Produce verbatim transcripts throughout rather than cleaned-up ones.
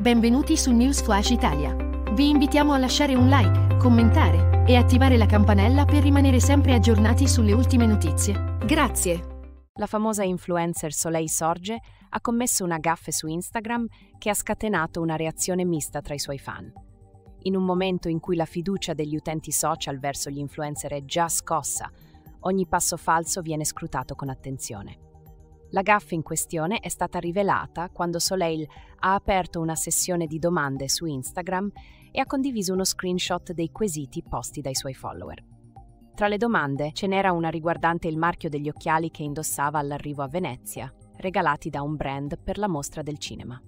Benvenuti su News Flash Italia. Vi invitiamo a lasciare un like, commentare e attivare la campanella per rimanere sempre aggiornati sulle ultime notizie. Grazie! La famosa influencer Soleil Sorge ha commesso una gaffe su Instagram che ha scatenato una reazione mista tra i suoi fan. In un momento in cui la fiducia degli utenti social verso gli influencer è già scossa, ogni passo falso viene scrutato con attenzione. La gaffe in questione è stata rivelata quando Soleil ha aperto una sessione di domande su Instagram e ha condiviso uno screenshot dei quesiti posti dai suoi follower. Tra le domande ce n'era una riguardante il marchio degli occhiali che indossava all'arrivo a Venezia, regalati da un brand per la Mostra del Cinema.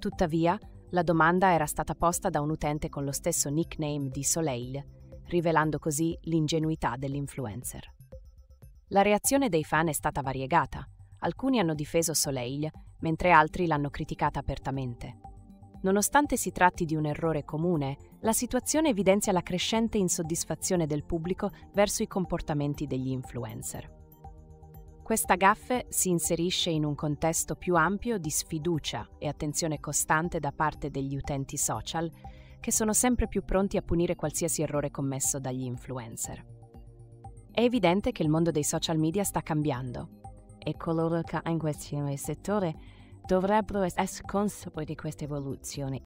Tuttavia, la domanda era stata posta da un utente con lo stesso nickname di Soleil, rivelando così l'ingenuità dell'influencer. La reazione dei fan è stata variegata. Alcuni hanno difeso Soleil, mentre altri l'hanno criticata apertamente. Nonostante si tratti di un errore comune, la situazione evidenzia la crescente insoddisfazione del pubblico verso i comportamenti degli influencer. Questa gaffe si inserisce in un contesto più ampio di sfiducia e attenzione costante da parte degli utenti social, che sono sempre più pronti a punire qualsiasi errore commesso dagli influencer. È evidente che il mondo dei social media sta cambiando e coloro che investono nel settore dovrebbero essere consapevoli di questa evoluzione.